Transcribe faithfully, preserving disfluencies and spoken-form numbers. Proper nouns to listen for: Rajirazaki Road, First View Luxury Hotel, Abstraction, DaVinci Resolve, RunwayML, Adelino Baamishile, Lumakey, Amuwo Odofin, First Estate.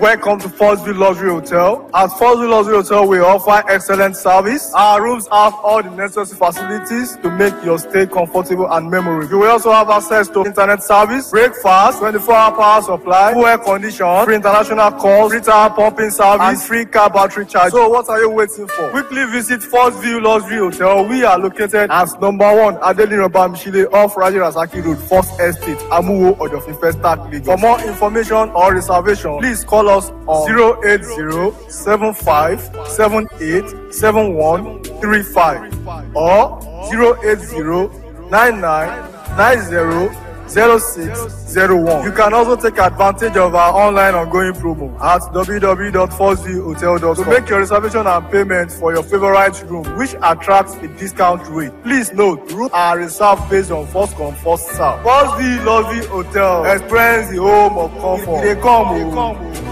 Welcome to First View Luxury Hotel. At First View Luxury Hotel, we offer excellent service. Our rooms have all the necessary facilities to make your stay comfortable and memorable. You will also have access to internet service, breakfast, twenty-four hour power supply, full air condition, free international calls, free tire pumping service, and free car battery charge. So what are you waiting for? Quickly visit First View Luxury Hotel. We are located at number one Adelino Baamishile off Rajirazaki Road, First Estate, Amuwo Odofin, First Estate. For more information or reservation, please call us on zero eight zero seven five seven eight seven one three five or zero eight zero nine nine nine zero zero six zero one. You can also take advantage of our online ongoing promo at w w w dot first view hotel dot com to make your reservation and payment for your favorite room, which attracts a discount rate. Please note, rooms are reserved based on first come, first serve. First View Luxury Hotel. Experience the home of comfort. They come. They come.